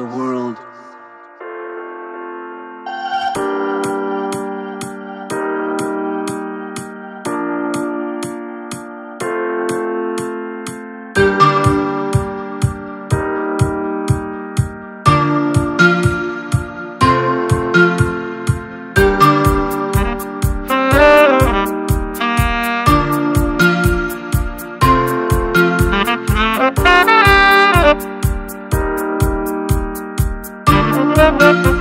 your world.